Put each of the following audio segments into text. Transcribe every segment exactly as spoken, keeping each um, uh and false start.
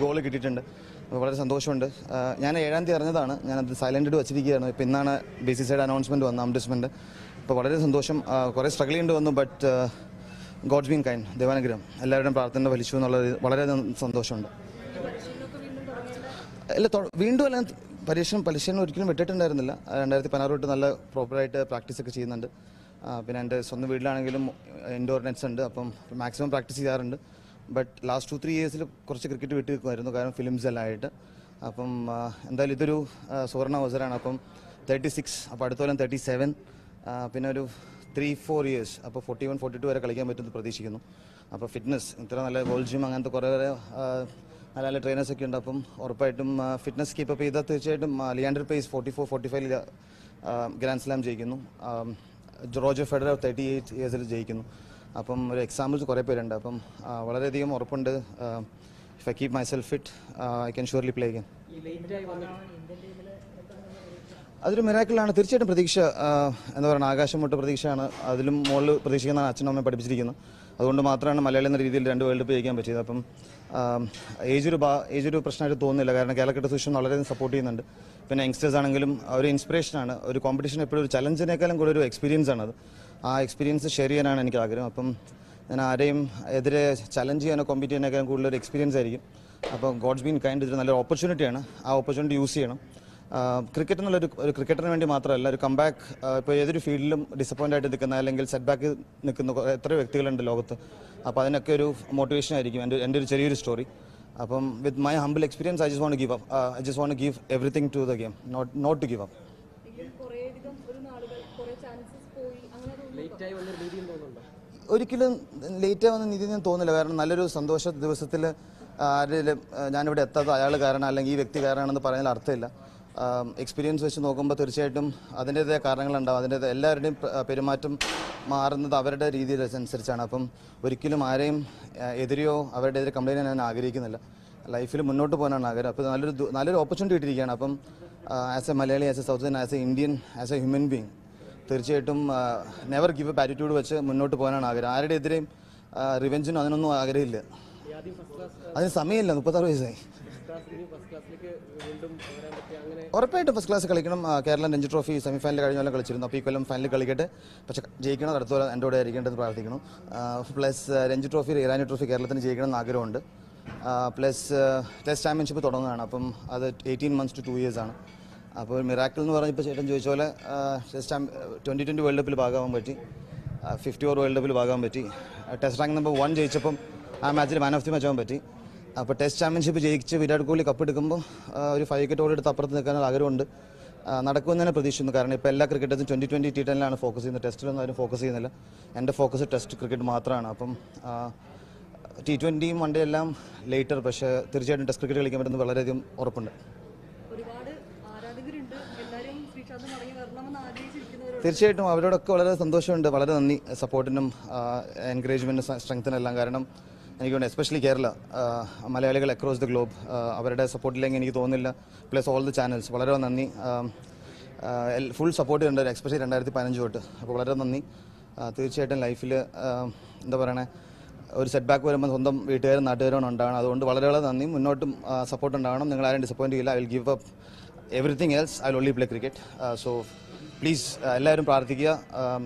Goal cricket and Sandoshunder. Yana Eran the Aranadana, and the silent to Achiki, Pinana, basis announcement on Amdismanda. Pavadas and Dosham, Korea struggling, but God's been kind. They want to get a letter and partner of Hishun or Valadan Sandoshunda. Window and Parisian Palestinian would give a tetan and the Panaro proprietor practice under Pinanda, indoor nets under maximum practice. But last two three years, I was able to get a lot of films. I was able to thirty-six, thirty-seven, three four years. I was forty-one forty-two. I was able to fitness. I was able trainers. I fitness keep up. Leander Paes forty-four forty-five Grand Slam. Roger Federer thirty-eight years. Examples if I keep myself fit, uh, I can surely play again. That's a miracle. I think it's a miracle. I experience is sharing and I can challenge and competition I can experience. God's been kind to an opportunity and opportunity use cricket cricket and come back field disappointed at the canal setback motivation and story. With my humble experience, I just want to give up. Uh, I just want to give everything to the game, not not to give up. Oriculum later on the Nidian Tonal, Nalaru Sandosha, there was a Tilla Janavetta, Ayalagarana, Langi, Victigarana, the Paranal Artella. Experience was in Okumba Thurchatum, Adena the Karangalanda, Adena the Elarim Perimatum, Maran, the Averda, Edith and Serchanapum, Oriculum Irem, Edrio, Averda, the Complain and Agrikinella. Life will not upon another, another opportunity to Yanapum as a Malay, as a Southern, as an Indian, as a human being. Never give up attitude which Munno to Pona Nagar. I did dream revenge in Anano Agarilla. I think Samil and Pata is a first class curriculum, Kerala Ninja Trophy, semi final culture, the Picolum finally collected, Jacob and Doda Regent of the Parthino, plus Ranger Trophy, Iranian Trophy, Kerala, and Jacob and Nagaronda, plus Test Championship with Odanapum, other eighteen months to two years. After miracle, no one is Test time twenty twenty World Cup will fifty over World Cup will Test rank number one I am actually man of the match. After Test championship, Virat Kohli cup it five wicket over the top of the Kerala Nadakkuna cricketers in twenty twenty T ten focusing the Test and focusing and the focus Test cricket matra T twenty one day later, but Test cricket will come the തീർച്ചയായിട്ടും അവരോടൊക്കെ വളരെ സന്തോഷമുണ്ട് വളരെ നന്ദി സപ്പോർട്ടിനും എൻകറേജ്മെന്റിനും സ്ട്രെങ്ത്തിന് എല്ലാം കാരണം എനിക്കുണ്ട് especially Kerala മലയാളികൾ അക്രോസ് ദി ഗ്ലോബ് അവരുടെ സപ്പോർട്ടില്ലെങ്കിൽ എനിക്ക് തോന്നുന്നില്ല പ്ലസ് ഓൾ ദി ചാനൽസ് വളരെ നന്ദി ഫുൾ സപ്പോർട്ട് ഉണ്ട് എസ്പെഷ്യലി രണ്ടായിരത്തി പതിനഞ്ച് തൊട്ട് അപ്പോൾ വളരെ നന്ദി തീർച്ചയായിട്ടും ലൈഫിൽ എന്താ പറയണേ ഒരു സെറ്റ് ബാക്ക് വരുമ്പോൾ സ്വന്തം വീട്ടുകാരും നാട്ടുകാരും ഉണ്ടാവണം അതുകൊണ്ട് വളരെ വളരെ നന്ദി മുന്നോട്ടും സപ്പോർട്ട് ഉണ്ടാവണം നിങ്ങൾ ആരെയും ഡിസപ്പോയിന്റ് ചെയ്യില്ല I will give up everything else I will only play cricket uh, so please ellarum prarthikya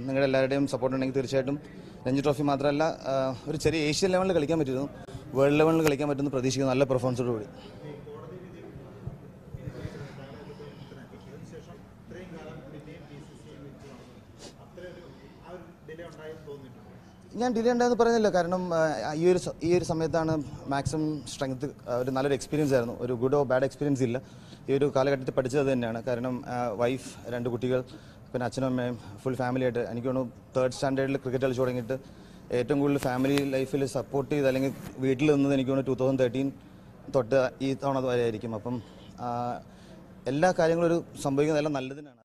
ningal ellaradeyum support undengil thirchayattum ranji trophy mathralla oru cheriya asian level il kalikan pattidum world level il kalikan pattunnu pradhishikkunna nalla performance odu koodi ഞാൻ delay ഉണ്ടായെന്ന് പറഞ്ഞില്ല കാരണം ഈ ഒരു ഈ ഒരു സമയത്താണ് maximum strength ഒരു നല്ലൊരു എക്സ്പീരിയൻസ് ആയിരുന്നു ഒരു ഗുഡ് ഓർ ബാഡ് എക്സ്പീരിയൻസ് ഇല്ല ഈ ഒരു കാലഘട്ടത്തിൽ പഠിച്ചത് തന്നെയാണ് കാരണം വൈഫ് രണ്ട് കുട്ടികൾ പിന്നെ അച്ഛനും അമ്മയും ഫുൾ ഫാമിലി ആയിട്ട് എനിക്ക് തോന്നുന്നു തേർഡ് സ്റ്റാൻഡേർഡിൽ ക്രിക്കറ്റ് കളിച്ച് തുടങ്ങിയിട്ട് ഏറ്റവും കൂടുതൽ ഫാമിലി ലൈഫിൽ സപ്പോർട്ട് ചെയ്ത് അല്ലെങ്കിൽ വീട്ടിൽ നിന്നത് എനിക്ക് തോന്നുന്നു ടൂ തൗസൻഡ് തേർട്ടീൻ തൊട്ട് ഈ തവണ വരെ ആയിരിക്കും അപ്പം എല്ലാ കാര്യങ്ങളും ഒരു സംഭവിക്കുന്നതെല്ലാം നല്ലതിനാണ്